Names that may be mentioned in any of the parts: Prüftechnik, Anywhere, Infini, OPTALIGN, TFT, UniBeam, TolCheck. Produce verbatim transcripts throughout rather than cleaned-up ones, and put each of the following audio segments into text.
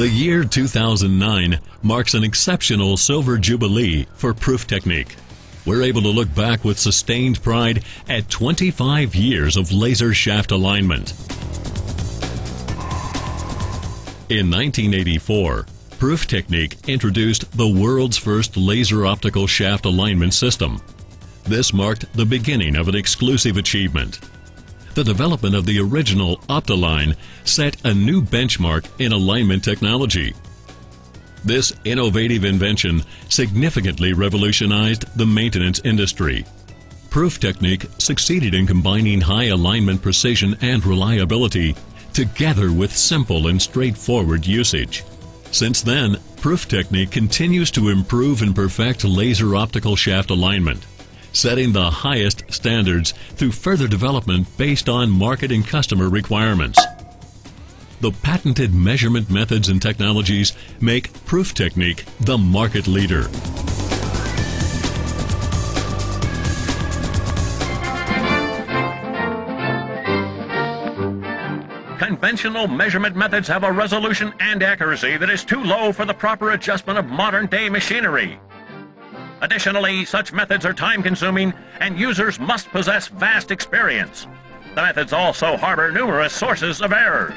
The year two thousand nine marks an exceptional silver jubilee for Prüftechnik. We're able to look back with sustained pride at twenty-five years of laser shaft alignment. In nineteen eighty-four, Prüftechnik introduced the world's first laser optical shaft alignment system. This marked the beginning of an exclusive achievement. The development of the original OPTALIGN set a new benchmark in alignment technology. This innovative invention significantly revolutionized the maintenance industry. Prüftechnik succeeded in combining high alignment precision and reliability together with simple and straightforward usage. Since then, Prüftechnik continues to improve and perfect laser optical shaft alignment, setting the highest standards through further development based on market and customer requirements. The patented measurement methods and technologies make Prüftechnik the market leader. Conventional measurement methods have a resolution and accuracy that is too low for the proper adjustment of modern-day machinery. Additionally, such methods are time-consuming and users must possess vast experience. The methods also harbor numerous sources of errors.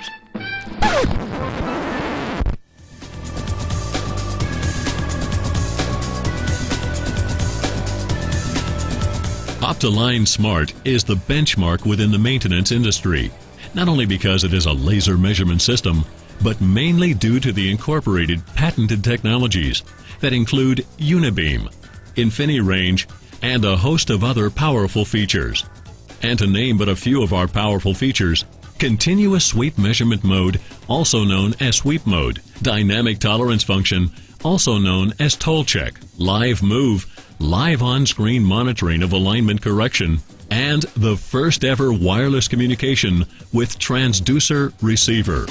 OPTALIGN Smart is the benchmark within the maintenance industry, not only because it is a laser measurement system, but mainly due to the incorporated patented technologies that include UniBeam, Infini range, and a host of other powerful features. And to name but a few of our powerful features: continuous sweep measurement mode, also known as sweep mode; dynamic tolerance function, also known as TolCheck; live move, live on-screen monitoring of alignment correction; and the first ever wireless communication with transducer receiver.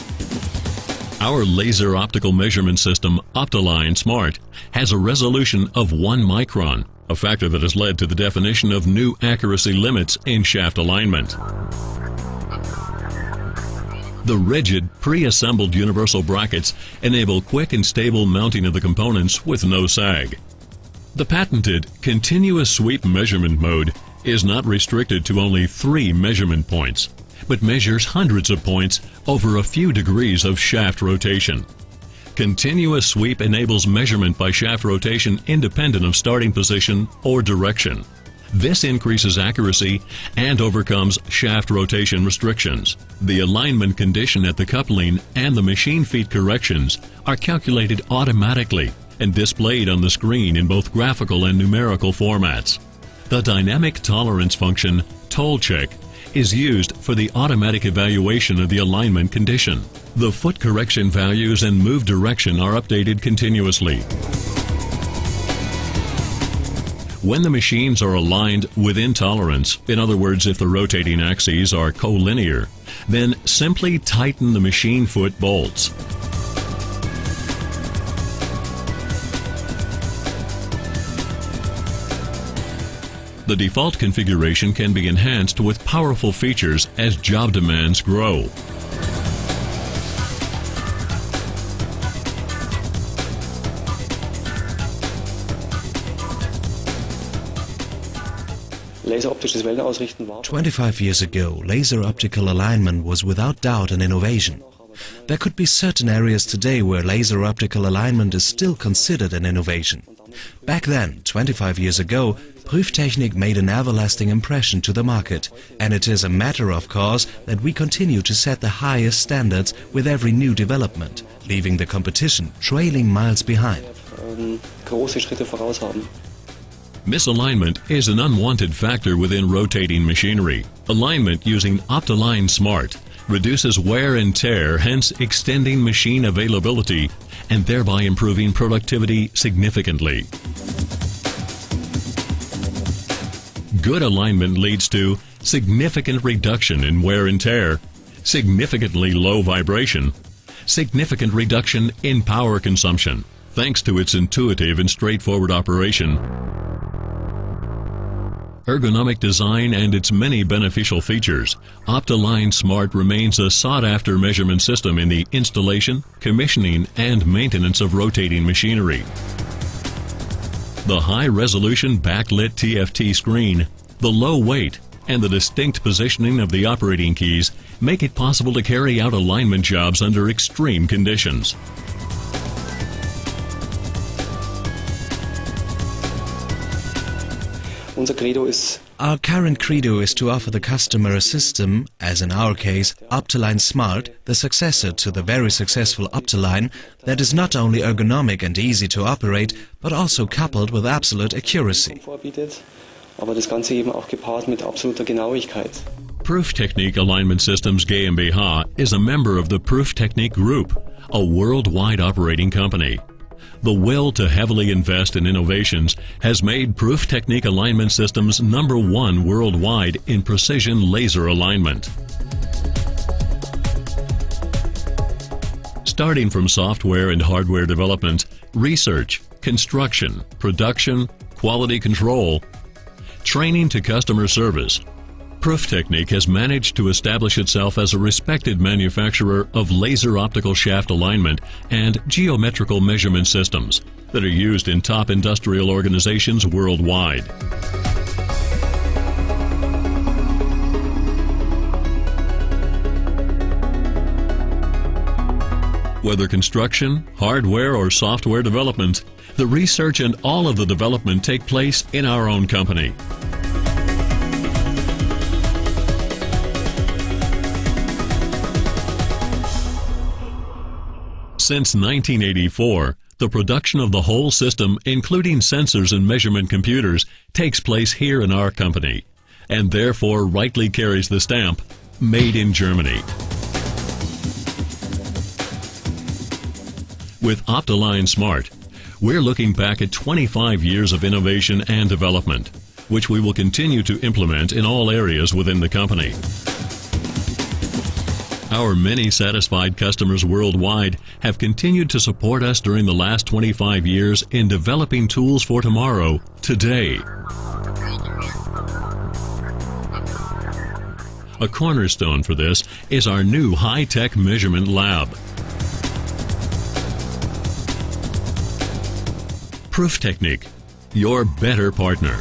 Our laser optical measurement system, OPTALIGN Smart, has a resolution of one micron, a factor that has led to the definition of new accuracy limits in shaft alignment. The rigid, pre-assembled universal brackets enable quick and stable mounting of the components with no sag. The patented continuous sweep measurement mode is not restricted to only three measurement points, but measures hundreds of points over a few degrees of shaft rotation. Continuous sweep enables measurement by shaft rotation independent of starting position or direction. This increases accuracy and overcomes shaft rotation restrictions. The alignment condition at the coupling and the machine feed corrections are calculated automatically and displayed on the screen in both graphical and numerical formats. The dynamic tolerance function, TolCheck, is used for the automatic evaluation of the alignment condition. The foot correction values and move direction are updated continuously. When the machines are aligned within tolerance, in other words, if the rotating axes are collinear, then simply tighten the machine foot bolts. The default configuration can be enhanced with powerful features as job demands grow. twenty-five years ago, laser optical alignment was without doubt an innovation. There could be certain areas today where laser optical alignment is still considered an innovation. Back then, twenty-five years ago, Prüftechnik made an everlasting impression to the market, and it is a matter of course that we continue to set the highest standards with every new development, leaving the competition trailing miles behind. Misalignment is an unwanted factor within rotating machinery. Alignment using OPTALIGN Smart reduces wear and tear, hence extending machine availability and thereby improving productivity significantly. Good alignment leads to significant reduction in wear and tear, significantly low vibration, significant reduction in power consumption. Thanks to its intuitive and straightforward operation, Ergonomic design and its many beneficial features, OPTALIGN Smart remains a sought-after measurement system in the installation, commissioning, and maintenance of rotating machinery. The high-resolution backlit T F T screen, the low weight, and the distinct positioning of the operating keys make it possible to carry out alignment jobs under extreme conditions. Our current credo is to offer the customer a system, as in our case, OPTALIGN Smart, the successor to the very successful OPTALIGN, that is not only ergonomic and easy to operate, but also coupled with absolute accuracy. Prüftechnik Alignment Systems GmbH is a member of the Prüftechnik Group, a worldwide operating company. The will to heavily invest in innovations has made Prüftechnik Alignment Systems number one worldwide in precision laser alignment. Starting from software and hardware development, research, construction, production, quality control, training to customer service, Prüftechnik has managed to establish itself as a respected manufacturer of laser optical shaft alignment and geometrical measurement systems that are used in top industrial organizations worldwide. Whether construction, hardware, or software development, the research and all of the development take place in our own company. Since nineteen eighty-four, the production of the whole system, including sensors and measurement computers, takes place here in our company, and therefore rightly carries the stamp, Made in Germany. With OPTALIGN Smart, we're looking back at twenty-five years of innovation and development, which we will continue to implement in all areas within the company. Our many satisfied customers worldwide have continued to support us during the last twenty-five years in developing tools for tomorrow, today. A cornerstone for this is our new high-tech measurement lab. Prüftechnik, your better partner.